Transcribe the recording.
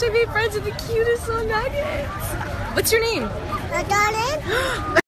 gosh, I made friends with the cutest little nuggets. What's your name? I got it.